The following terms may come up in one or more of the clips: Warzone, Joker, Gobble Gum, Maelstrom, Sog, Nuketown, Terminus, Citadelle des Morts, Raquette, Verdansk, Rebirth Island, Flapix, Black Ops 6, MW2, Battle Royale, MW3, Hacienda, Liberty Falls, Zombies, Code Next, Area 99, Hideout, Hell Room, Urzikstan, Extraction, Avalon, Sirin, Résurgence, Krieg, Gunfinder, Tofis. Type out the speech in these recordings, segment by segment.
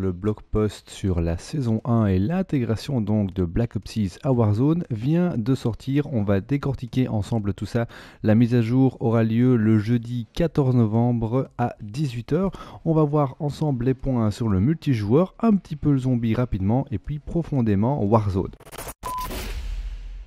Le blog post sur la saison 1 et l'intégration donc de Black Ops 6 à Warzone vient de sortir. On va décortiquer ensemble tout ça. La mise à jour aura lieu le jeudi 14 novembre à 18 h. On va voir ensemble les points sur le multijoueur, un petit peu le zombie rapidement et puis profondément Warzone.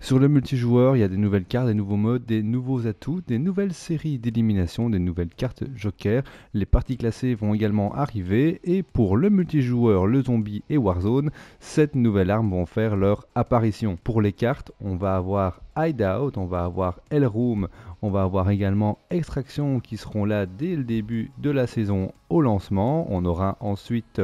Sur le multijoueur, il y a des nouvelles cartes, des nouveaux modes, des nouveaux atouts, des nouvelles séries d'élimination, des nouvelles cartes joker. Les parties classées vont également arriver et pour le multijoueur, le zombie et Warzone, 7 nouvelles armes vont faire leur apparition. Pour les cartes, on va avoir Hideout, on va avoir Hell Room, on va avoir également Extraction qui seront là dès le début de la saison au lancement. On aura ensuite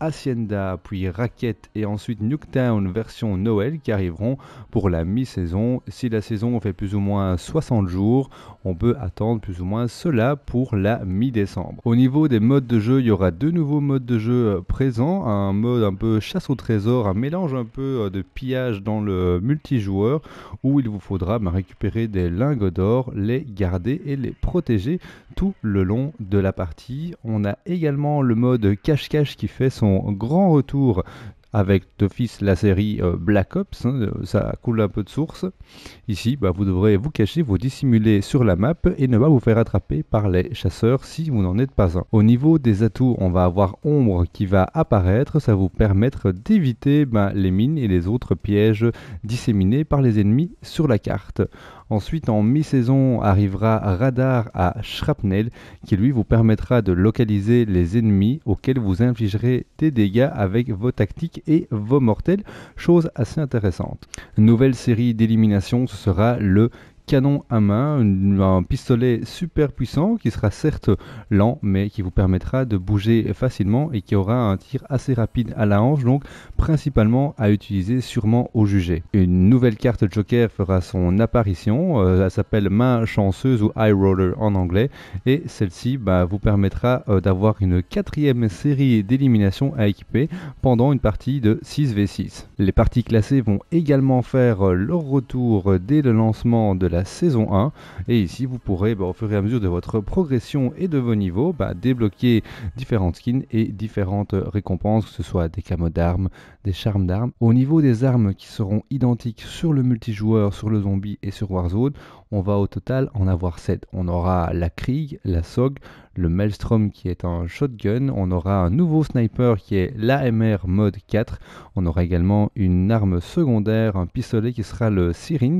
Hacienda, puis Raquette et ensuite Nuketown version Noël qui arriveront pour la mi-saison. Si la saison fait plus ou moins 60 jours, on peut attendre plus ou moins cela pour la mi-décembre. Au niveau des modes de jeu, il y aura 2 nouveaux modes de jeu présents. Un mode un peu chasse au trésor, un mélange un peu de pillage dans le multijoueur où il vous faudra récupérer des lingots d'or, les garder et les protéger tout le long de la partie. On a également le mode cache-cache qui fait son grand retour avec Tofis, la série Black Ops, ça coule un peu de source. Ici, vous devrez vous cacher, vous dissimuler sur la map et ne pas vous faire attraper par les chasseurs si vous n'en êtes pas un. Au niveau des atouts, on va avoir Ombre qui va apparaître, ça va vous permettre d'éviter les mines et les autres pièges disséminés par les ennemis sur la carte. Ensuite, en mi-saison, arrivera Radar à Shrapnel qui lui vous permettra de localiser les ennemis auxquels vous infligerez des dégâts avec vos tactiques et vos mortels, chose assez intéressante. Nouvelle série d'élimination, ce sera le canon à main, un pistolet super puissant qui sera certes lent mais qui vous permettra de bouger facilement et qui aura un tir assez rapide à la hanche, donc principalement à utiliser sûrement au jugé. Une nouvelle carte joker fera son apparition, elle s'appelle main chanceuse ou eye roller en anglais et celle-ci vous permettra d'avoir une 4e série d'élimination à équiper pendant une partie de 6v6. Les parties classées vont également faire leur retour dès le lancement de la saison 1 et ici vous pourrez au fur et à mesure de votre progression et de vos niveaux débloquer différentes skins et différentes récompenses, que ce soit des camos d'armes, des charmes d'armes. Au niveau des armes qui seront identiques sur le multijoueur, sur le zombie et sur Warzone, on va au total en avoir 7. On aura la Krieg, la Sog, le Maelstrom qui est un shotgun, on aura un nouveau sniper qui est l'AMR mode 4, on aura également une arme secondaire, un pistolet qui sera le Sirin,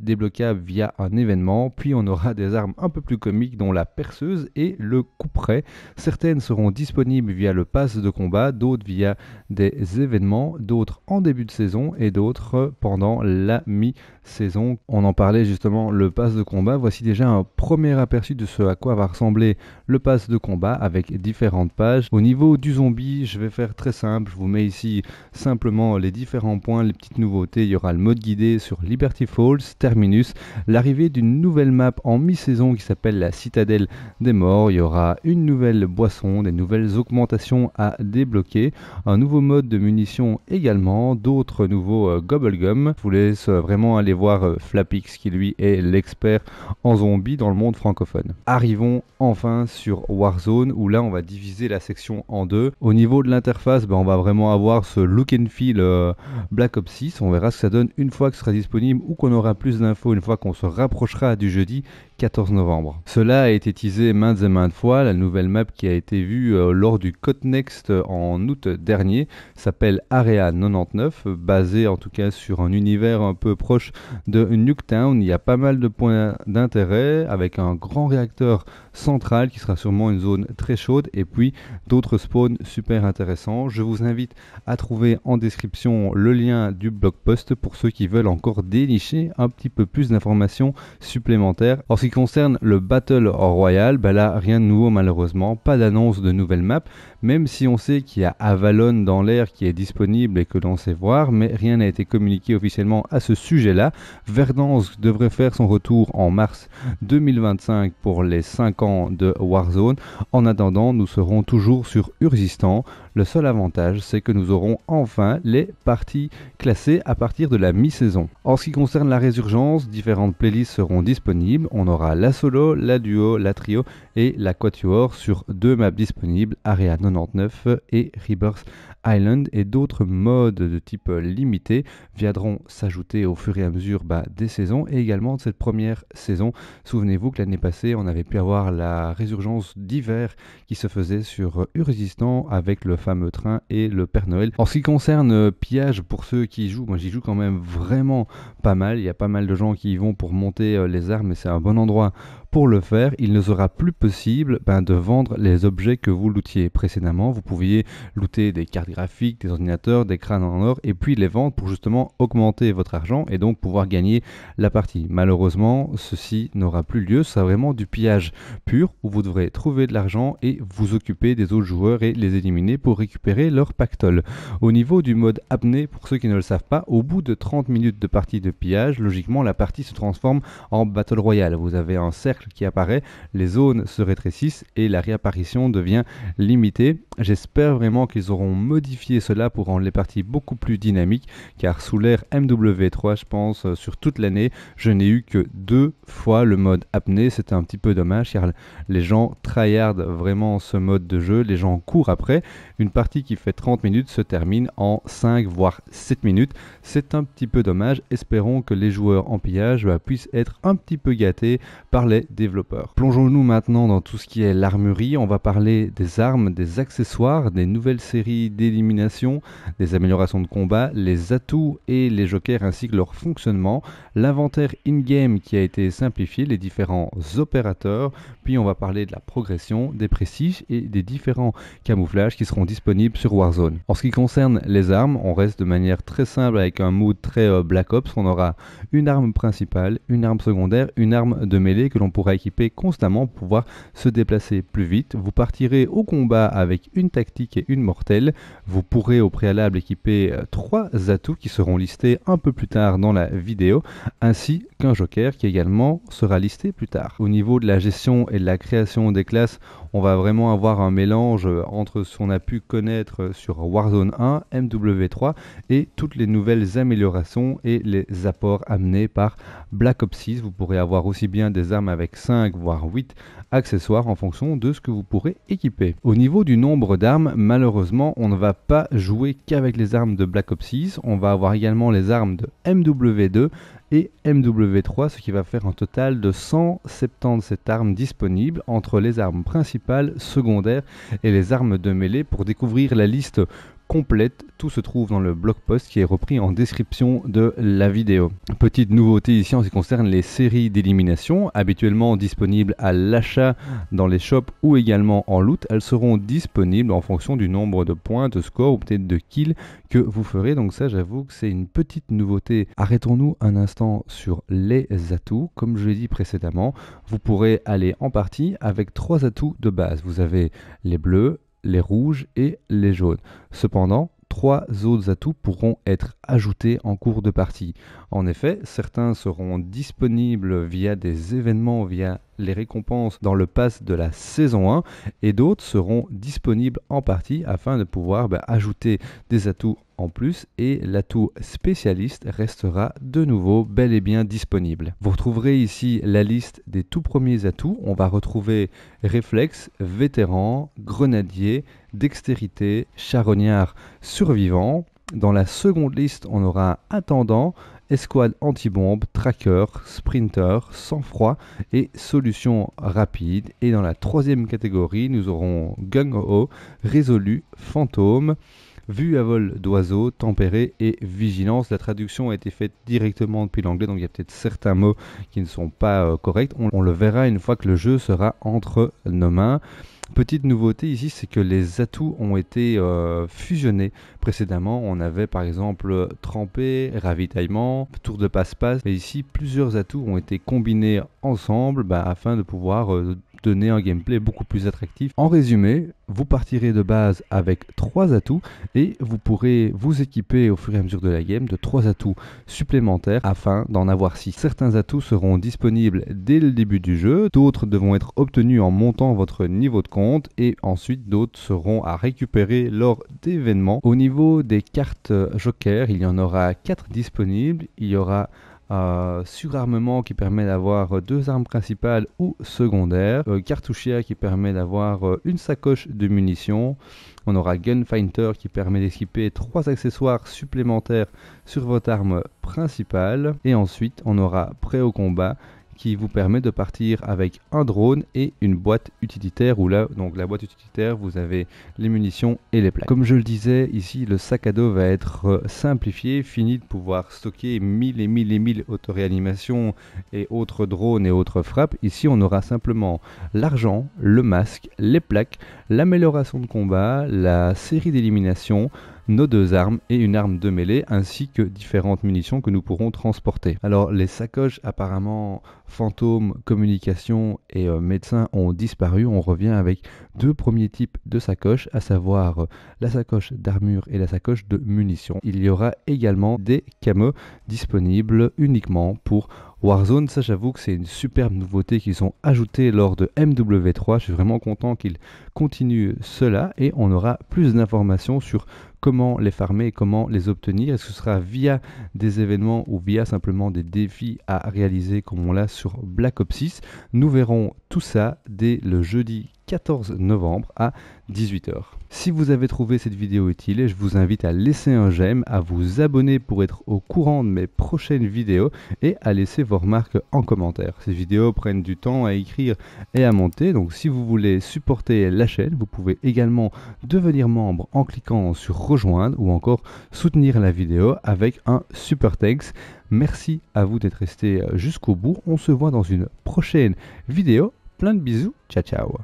débloquable via un événement, puis on aura des armes un peu plus comiques dont la perceuse et le couperet. Certaines seront disponibles via le pass de combat, d'autres via des événements, d'autres en début de saison et d'autres pendant la mi-saison. On en parlait justement, le pass de combat, voici déjà un premier aperçu de ce à quoi va ressembler le pass de combat avec différentes pages. Au niveau du zombie, je vais faire très simple, je vous mets ici simplement les différents points, les petites nouveautés. Il y aura le mode guidé sur Liberty Falls, Terminus, l'arrivée d'une nouvelle map en mi-saison qui s'appelle la Citadelle des Morts, il y aura une nouvelle boisson, des nouvelles augmentations à débloquer, un nouveau mode de munitions également, d'autres nouveaux Gobble Gum. Je vous laisse vraiment aller voir Flapix qui lui est l'expert en zombies dans le monde francophone. Arrivons enfin sur Warzone où là on va diviser la section en 2. Au niveau de l'interface, on va vraiment avoir ce look and feel Black Ops 6. On verra ce que ça donne une fois que ce sera disponible ou qu'on aura plus d'infos une fois qu'on se rapprochera du jeudi 14 novembre. Cela a été teasé maintes et maintes fois. La nouvelle map qui a été vue lors du Code Next en août dernier s'appelle Area 99, basée en tout cas sur un univers un peu proche de Nuketown. Il y a pas mal de points d'intérêt avec un grand réacteur central qui sera sûrement une zone très chaude et puis d'autres spawns super intéressants. Je vous invite à trouver en description le lien du blog post pour ceux qui veulent encore dénicher un petit peu plus d'informations supplémentaires. En ce qui concerne le Battle Royale, là rien de nouveau malheureusement, pas d'annonce de nouvelle map, même si on sait qu'il y a Avalon dans l'air qui est disponible et que l'on sait voir, mais rien n'a été communiqué officiellement à ce sujet là. Verdansk devrait faire son retour en mars 2025 pour les 5 ans de Warzone. En attendant, nous serons toujours sur Urzikstan. Le seul avantage, c'est que nous aurons enfin les parties classées à partir de la mi-saison. En ce qui concerne la résurgence, différentes playlists seront disponibles. On aura aura la solo, la duo, la trio et la quatuor sur deux maps disponibles, Area 99 et Rebirth Island, et d'autres modes de type limité viendront s'ajouter au fur et à mesure des saisons et également de cette première saison. Souvenez-vous que l'année passée on avait pu avoir la résurgence d'hiver qui se faisait sur Urzikstan avec le fameux train et le Père Noël. En ce qui concerne pillage, pour ceux qui y jouent, moi j'y joue quand même vraiment pas mal, il y a pas mal de gens qui y vont pour monter les armes et c'est un bon endroit pour le faire. Il ne sera plus possible de vendre les objets que vous lootiez précédemment. Vous pouviez looter des cartes graphiques, des ordinateurs, des crânes en or et puis les vendre pour justement augmenter votre argent et donc pouvoir gagner la partie. Malheureusement, ceci n'aura plus lieu, ce sera vraiment du pillage pur où vous devrez trouver de l'argent et vous occuper des autres joueurs et les éliminer pour récupérer leur pactole. Au niveau du mode apnée, pour ceux qui ne le savent pas, au bout de 30 minutes de partie de pillage, logiquement la partie se transforme en Battle Royale. Vous avez un cercle qui apparaît, les zones se rétrécissent et la réapparition devient limitée. J'espère vraiment qu'ils auront modifié cela pour rendre les parties beaucoup plus dynamiques, car sous l'ère MW3, je pense, sur toute l'année, je n'ai eu que 2 fois le mode apnée. C'était un petit peu dommage car les gens tryhardent vraiment ce mode de jeu, les gens courent après. Une partie qui fait 30 minutes se termine en 5 voire 7 minutes. C'est un petit peu dommage, espérons que les joueurs en pillage puissent être un petit peu gâtés par les développeurs. Plongeons-nous maintenant dans tout ce qui est l'armurerie. On va parler des armes, des accessoires, des nouvelles séries d'élimination, des améliorations de combat, les atouts et les jokers ainsi que leur fonctionnement, l'inventaire in-game qui a été simplifié, les différents opérateurs, puis on va parler de la progression, des prestiges et des différents camouflages qui seront disponibles sur Warzone. En ce qui concerne les armes, on reste de manière très simple avec un mood très Black Ops. On aura une arme principale, une arme secondaire, une arme de mêlée que l'on pourra équiper constamment pour pouvoir se déplacer plus vite. Vous partirez au combat avec une tactique et une mortelle. Vous pourrez au préalable équiper 3 atouts qui seront listés un peu plus tard dans la vidéo, ainsi qu'un joker qui également sera listé plus tard. Au niveau de la gestion et de la création des classes, on va vraiment avoir un mélange entre ce qu'on a pu connaître sur Warzone 1, MW3 et toutes les nouvelles améliorations et les apports amenés par Black Ops 6. Vous pourrez avoir aussi bien des armes avec 5 voire 8 accessoires en fonction de ce que vous pourrez équiper. Au niveau du nombre d'armes, malheureusement on ne va pas jouer qu'avec les armes de Black Ops 6, on va avoir également les armes de MW2 et MW3, ce qui va faire un total de 177 armes disponibles entre les armes principales, secondaires et les armes de mêlée. Pour découvrir la liste complète, tout se trouve dans le blog post qui est repris en description de la vidéo. Petite nouveauté ici en ce qui concerne les séries d'élimination, habituellement disponibles à l'achat dans les shops ou également en loot. Elles seront disponibles en fonction du nombre de points, de score ou peut-être de kills que vous ferez. Donc ça, j'avoue que c'est une petite nouveauté. Arrêtons-nous un instant sur les atouts. Comme je l'ai dit précédemment, vous pourrez aller en partie avec 3 atouts de base. Vous avez les bleus, les rouges et les jaunes. Cependant, 3 autres atouts pourront être ajoutés en cours de partie. En effet, certains seront disponibles via des événements, via les récompenses dans le pass de la saison 1, et d'autres seront disponibles en partie afin de pouvoir ajouter des atouts en plus, et l'atout spécialiste restera de nouveau bel et bien disponible. Vous retrouverez ici la liste des tout premiers atouts. On va retrouver réflexe, vétéran, grenadier, dextérité, charognard, survivant. Dans la seconde liste, on aura attendant, escouade antibombe, tracker, sprinter, sang-froid et solution rapide. Et dans la troisième catégorie, nous aurons gung-ho, résolu, fantôme, vue à vol d'oiseau, tempéré et vigilance. La traduction a été faite directement depuis l'anglais, donc il y a peut-être certains mots qui ne sont pas corrects. On le verra une fois que le jeu sera entre nos mains. Petite nouveauté ici, c'est que les atouts ont été fusionnés. Précédemment, on avait par exemple trempé, ravitaillement, tour de passe-passe. Et ici, plusieurs atouts ont été combinés ensemble afin de pouvoir donner un gameplay beaucoup plus attractif. En résumé, vous partirez de base avec 3 atouts et vous pourrez vous équiper au fur et à mesure de la game de 3 atouts supplémentaires afin d'en avoir 6. Certains atouts seront disponibles dès le début du jeu, d'autres devront être obtenus en montant votre niveau de compte et ensuite d'autres seront à récupérer lors d'événements. Au niveau des cartes joker, il y en aura 4 disponibles. Il y aura surarmement qui permet d'avoir deux armes principales ou secondaires, cartouchière qui permet d'avoir une sacoche de munitions, on aura Gunfinder qui permet d'équiper 3 accessoires supplémentaires sur votre arme principale, et ensuite on aura Prêt au combat qui vous permet de partir avec un drone et une boîte utilitaire, où là, donc la boîte utilitaire, vous avez les munitions et les plaques. Comme je le disais, ici, le sac à dos va être simplifié, fini de pouvoir stocker 1000 et 1000 et 1000 autoréanimations et autres drones et autres frappes. Ici, on aura simplement l'argent, le masque, les plaques, l'amélioration de combat, la série d'élimination, nos deux armes et une arme de mêlée, ainsi que différentes munitions que nous pourrons transporter. Alors les sacoches apparemment fantômes, communication et médecin ont disparu. On revient avec deux premiers types de sacoches, à savoir la sacoche d'armure et la sacoche de munitions. Il y aura également des camos disponibles uniquement pour Warzone. Ça, j'avoue que c'est une superbe nouveauté qu'ils ont ajoutée lors de MW3. Je suis vraiment content qu'ils continuent cela, et on aura plus d'informations sur comment les farmer et comment les obtenir. Est-ce que ce sera via des événements ou via simplement des défis à réaliser comme on l'a sur Black Ops 6 ? Nous verrons tout ça dès le jeudi 14 novembre à 18h. Si vous avez trouvé cette vidéo utile, je vous invite à laisser un j'aime, à vous abonner pour être au courant de mes prochaines vidéos et à laisser vos remarques en commentaire. Ces vidéos prennent du temps à écrire et à monter, donc si vous voulez supporter la chaîne, vous pouvez également devenir membre en cliquant sur rejoindre ou encore soutenir la vidéo avec un super texte. Merci à vous d'être resté jusqu'au bout. On se voit dans une prochaine vidéo. Plein de bisous. Ciao, ciao.